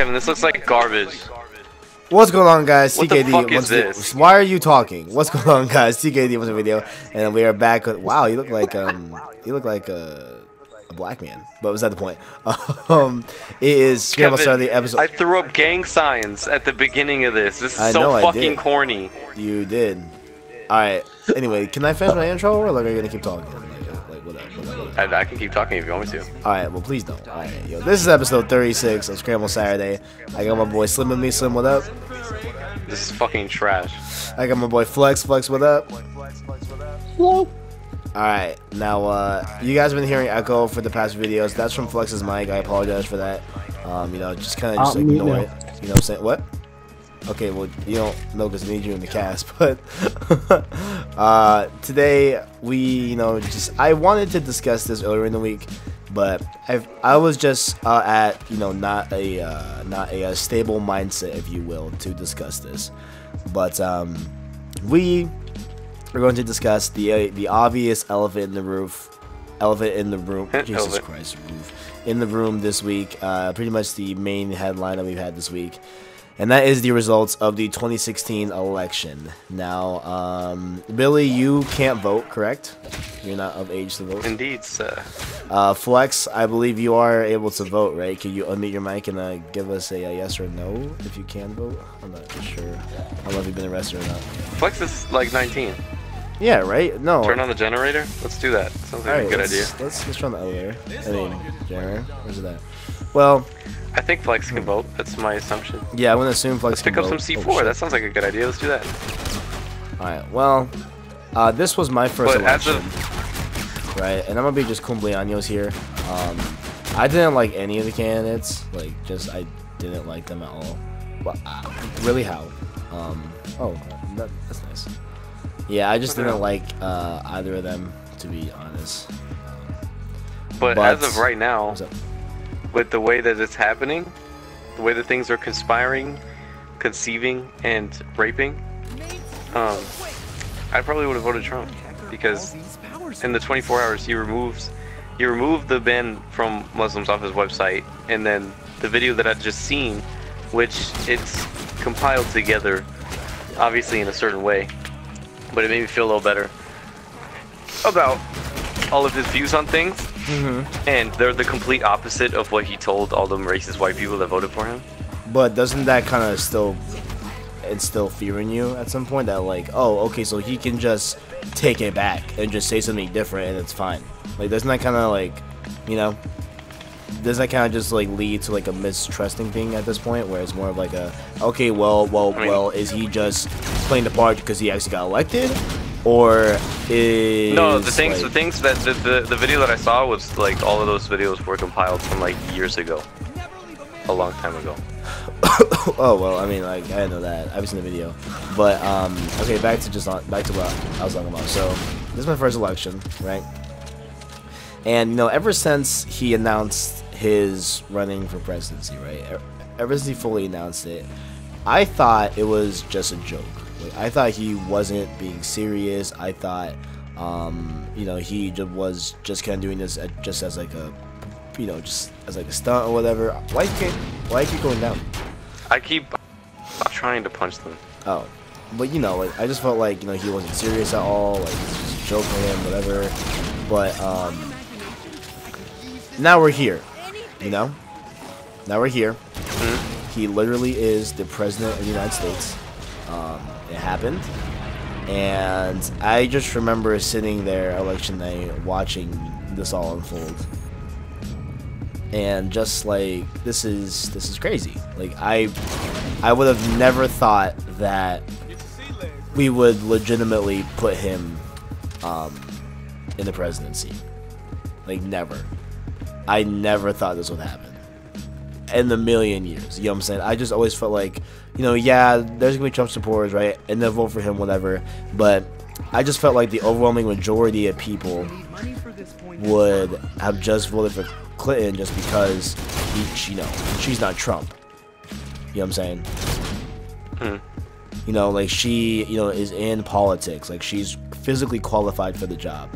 Kevin, this looks like garbage. What's going on, guys? TKD, what's this? Why are you talking? What's going on, guys? TKD, what's the video? And we are back. Wow, you look like a black man. But was that the point? It is Kevin, the episode. I threw up gang signs at the beginning of this. This is so fucking corny. You did. All right. Anyway, can I finish my intro, or like, are you gonna keep talking? I can keep talking if you want me to. Alright, well please don't. Alright, yo, this is episode 36 of Scramble Saturday. I got my boy Slim with me. Slim, what up? This is fucking trash. I got my boy Flex. Flex, what up? Alright, now you guys have been hearing echo for the past videos. That's from Flex's mic. I apologize for that. You know, just kind of just ignore it. You know what I'm saying? What? Okay, well, you don't know because I need you in the cast, but today we, you know, just I wanted to discuss this earlier in the week, but I was just at, you know, not a stable mindset, if you will, to discuss this. But we are going to discuss the obvious elephant in the room. Jesus Christ, in the room this week. Pretty much the main headline that we've had this week. And that is the results of the 2016 election. Now, Billy, you can't vote, correct? You're not of age to vote. Indeed, sir. Flex, I believe you are able to vote, right? Can you unmute your mic and give us a yes or no if you can vote? I'm not sure. I don't know if you've been arrested or not. Flex is like 19. Yeah, right? No. Turn on the generator? Let's do that. Sounds like a good idea. Let's turn the elevator. I mean, generator? Where's that? Well, I think Flex can vote. That's my assumption. Yeah, I wouldn't assume Flex can vote. Let's pick up some C4. That sounds like a good idea. Let's do that. Alright, well, this was my first election. Right, and I'm going to be just cumpleaños here. I didn't like any of the candidates. Like, I didn't like them at all. But, really, how? Oh, that's nice. Yeah, I just didn't like either of them, to be honest. But as of right now, with the way that it's happening, the way that things are conspiring, conceiving, and raping, I probably would have voted Trump, because in the 24 hours he removed the ban from Muslims off his website, and then the video that I've just seen, which it's compiled together, obviously in a certain way, but it made me feel a little better about all of his views on things. Mm-hmm. And they're the complete opposite of what he told all them racist white people that voted for him. But doesn't that kind of still instill fear in you at some point, that like, oh, okay, so he can just take it back and just say something different and it's fine? Like, doesn't that kind of like, you know, doesn't that kind of just like lead to like a mistrusting thing at this point, where it's more of like a, okay, well, is he just playing the part because he actually got elected? Or is the things that the video that I saw was like, all of those videos were compiled from like years ago, a long time ago. Oh well, I mean, like, I didn't know that. I've seen the video, but okay, back to what I was talking about. So this is my first election, right? And you know, ever since he announced his running for presidency, right? Ever since he fully announced it, I thought it was just a joke. Like, I thought he wasn't being serious. I thought, you know, he was just kind of doing this just as like a, you know, just as like a stunt or whatever. Why keep going down? I keep trying to punch them. Oh, but you know, like, I just felt like, you know, he wasn't serious at all. Like, it was just a joke for him, whatever. But now we're here, you know. Now we're here. Mm-hmm. He literally is the president of the United States. It happened, and I just remember sitting there election night watching this all unfold, and just like, this is crazy. Like, I would have never thought that we would legitimately put him in the presidency. Like, never. I never thought this would happen in a million years. You know what I'm saying? I just always felt like, you know, yeah, there's gonna be Trump supporters, right, and they'll vote for him, whatever, but I just felt like the overwhelming majority of people would have just voted for Clinton just because you know, she's not Trump. You know what I'm saying? You know, like, she, you know, is in politics. Like, she's physically qualified for the job.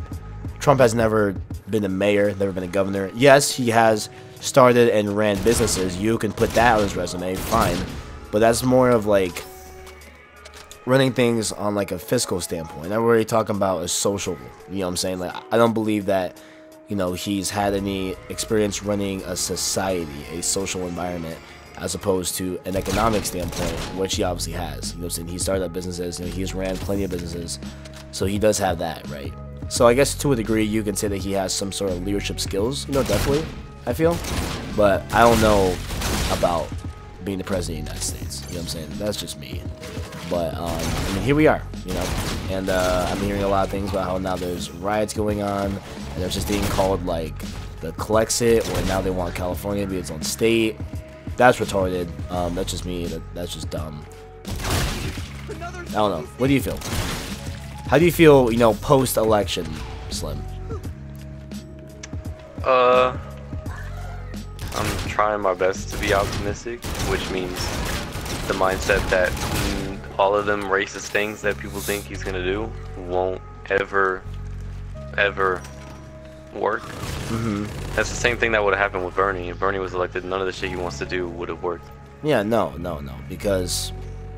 Trump has never been a mayor, never been a governor. Yes, he has started and ran businesses, you can put that on his resume, fine. But that's more of like running things on like a fiscal standpoint. I'm really talking about a social, you know what I'm saying? Like, I don't believe that, you know, he's had any experience running a society, a social environment, as opposed to an economic standpoint, which he obviously has. You know what I'm saying? He started up businesses, you know, he's ran plenty of businesses, so he does have that, right? So I guess to a degree you can say that he has some sort of leadership skills, you know, definitely, I feel. But I don't know about being the president of the United States, you know what I'm saying? That's just me. But, I mean, here we are, you know, and I'm hearing a lot of things about how now there's riots going on, and there's this thing called, like, the Clexit, where now they want California to be its own state. That's retarded. That's just me. That's just dumb. I don't know. What do you feel? How do you feel, you know, post-election, Slim? I'm trying my best to be optimistic, which means the mindset that all of them racist things that people think he's gonna do won't ever work. Mm-hmm. That's the same thing that would have happened with Bernie. If Bernie was elected, none of the shit he wants to do would have worked. Yeah, no, because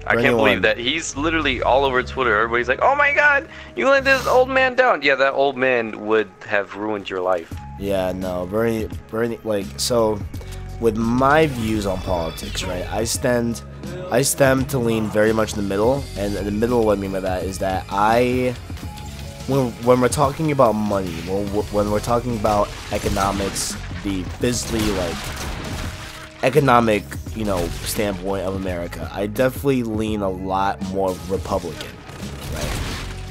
I can't believe that he's literally all over Twitter. Everybody's like, "Oh my God, you let this old man down." Yeah, that old man would have ruined your life. Yeah, no, Bernie, like, so with my views on politics, right? I stem to lean very much in the middle, and the middle, what I mean by that is that when we're talking about money, when we're talking about economics, the physically, like, economic, you know, standpoint of America, I definitely lean a lot more Republican, right?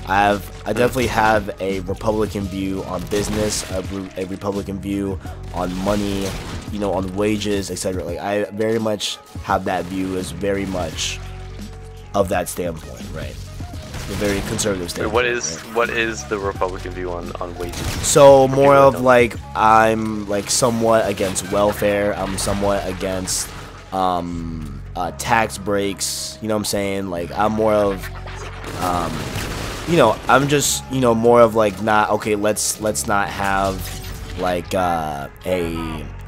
I definitely have a Republican view on business, a Republican view on money, you know, on wages, etc. Like, I very much have that view as very much of that standpoint, right? The very conservative standpoint. What is the Republican view on wages? So more of like, I'm like somewhat against welfare. I'm somewhat against tax breaks. You know what I'm saying? Like, I'm more of you know, I'm just, you know, more of like, not okay, let's not have like a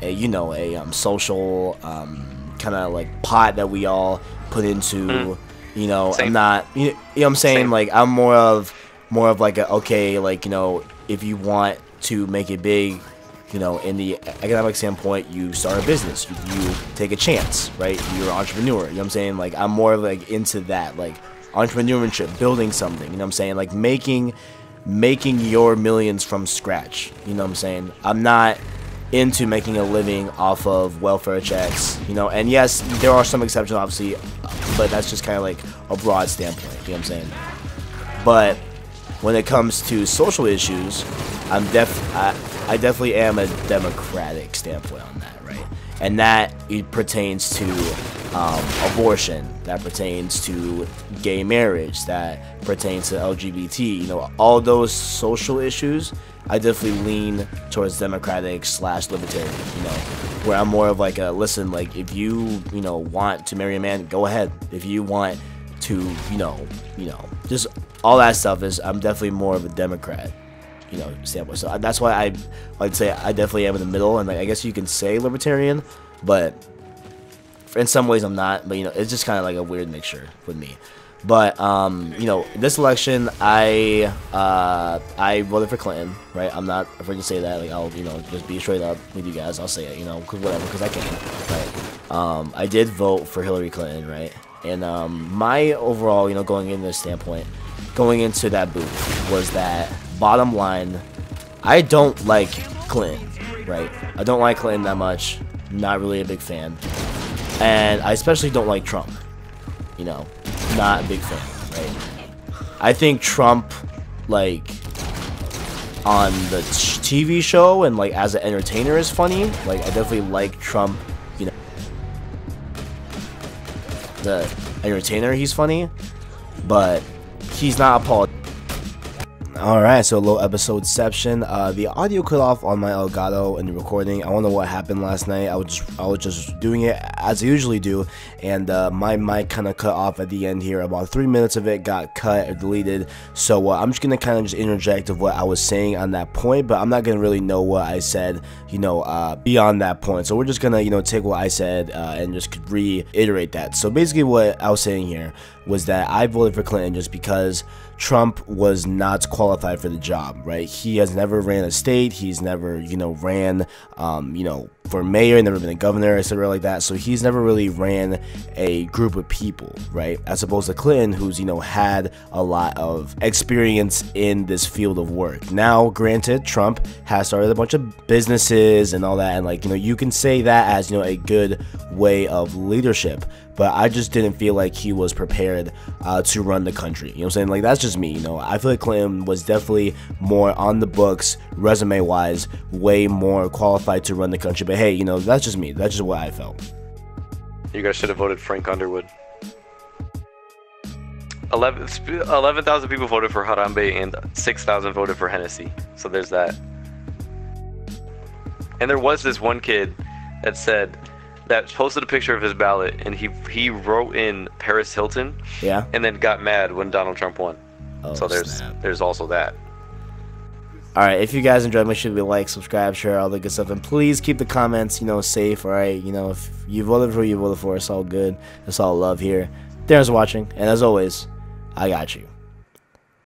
you know, a social kind of like pot that we all put into, you know. Same. I'm not, you know what I'm saying? Same. Like, I'm more of like a, okay, like, you know, if you want to make it big, you know, in the economic standpoint, you start a business, you take a chance, right? You're an entrepreneur, you know what I'm saying? Like, I'm more of like into that, like, entrepreneurship, building something, you know what I'm saying? Like, making your millions from scratch, you know what I'm saying? I'm not into making a living off of welfare checks, you know, and yes, there are some exceptions, obviously, but that's just kind of like a broad standpoint, you know what I'm saying? But when it comes to social issues, I definitely am a democratic standpoint on that, right? And that it pertains to abortion, that pertains to gay marriage, that pertains to LGBT, you know, all those social issues, I definitely lean towards democratic / libertarian, you know, where I'm more of like a, listen, like, if you know, want to marry a man, go ahead. If you want to, you know, just all that stuff is, I'm definitely more of a Democrat, you know, standpoint. So that's why I'd say I definitely am in the middle, and like, I guess you can say libertarian, but in some ways I'm not. But, you know, it's just kind of like a weird mixture with me. But you know, this election, I voted for Clinton, right? I'm not afraid to say that. Like, I'll, you know, just be straight up with you guys. I'll say it, you know, cause whatever, because I can. Right? I did vote for Hillary Clinton, right? And my overall, you know, going into that booth was that, bottom line, I don't like Clinton, right? I don't like Clinton that much. Not really a big fan. And I especially don't like Trump, you know, not a big fan, right? I think Trump, like, on the TV show and, like, as an entertainer is funny. Like, I definitely like Trump, you know, the entertainer, he's funny, but he's not a politician. Alright, so a little episodeception. The audio cut off on my Elgato in the recording. I don't know what happened last night. I was just doing it as I usually do, and my mic kind of cut off at the end here. About 3 minutes of it got cut or deleted, so I'm just gonna kind of just interject of what I was saying on that point, but I'm not gonna really know what I said, you know, beyond that point. So we're just gonna, you know, take what I said and just reiterate that. So basically what I was saying here was that I voted for Clinton just because Trump was not qualified for the job, right? He has never ran a state. He's never, you know, ran, you know, for mayor, never been a governor, etc., like that. So he's never really ran a group of people, right? As opposed to Clinton, who's, you know, had a lot of experience in this field of work. Now, granted, Trump has started a bunch of businesses and all that, and, like, you know, you can say that as, you know, a good way of leadership. But I just didn't feel like he was prepared to run the country. You know what I'm saying? Like, that's just me, you know. I feel like Clinton was definitely more on the books, resume-wise, way more qualified to run the country. But hey, you know, that's just me. That's just what I felt. You guys should have voted Frank Underwood. 11,000 people voted for Harambe and 6,000 voted for Hennessy. So there's that. And there was this one kid that said... that posted a picture of his ballot, and he wrote in Paris Hilton, yeah, and then got mad when Donald Trump won. Oh, so there's also that. Alright, if you guys enjoyed, make sure to like, subscribe, share, all the good stuff, and please keep the comments, you know, safe, alright? You know, if you voted for who you voted for, it's all good. It's all love here. Thanks for watching, and as always, I got you.